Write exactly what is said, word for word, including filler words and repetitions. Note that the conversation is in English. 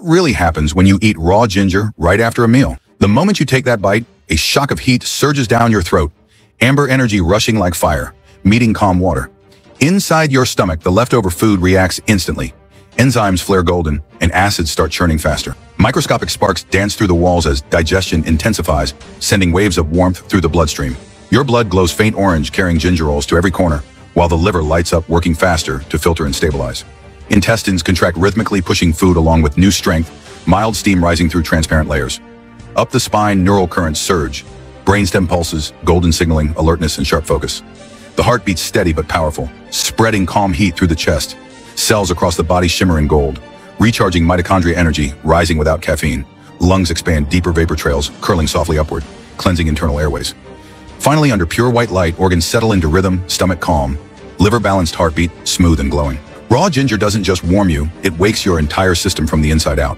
What really happens when you eat raw ginger right after a meal? The moment you take that bite, a shock of heat surges down your throat, amber energy rushing like fire, meeting calm water. Inside your stomach, the leftover food reacts instantly. Enzymes flare golden, and acids start churning faster. Microscopic sparks dance through the walls as digestion intensifies, sending waves of warmth through the bloodstream. Your blood glows faint orange, carrying gingerols to every corner, while the liver lights up, working faster to filter and stabilize. Intestines contract rhythmically, pushing food along with new strength, mild steam rising through transparent layers. Up the spine, neural currents surge, brainstem pulses, golden signaling, alertness, and sharp focus. The heart beats steady but powerful, spreading calm heat through the chest. Cells across the body shimmer in gold, recharging mitochondria energy, rising without caffeine. Lungs expand, deeper vapor trails, curling softly upward, cleansing internal airways. Finally, under pure white light, organs settle into rhythm, stomach calm, liver balanced, heartbeat smooth and glowing. Raw ginger doesn't just warm you, it wakes your entire system from the inside out.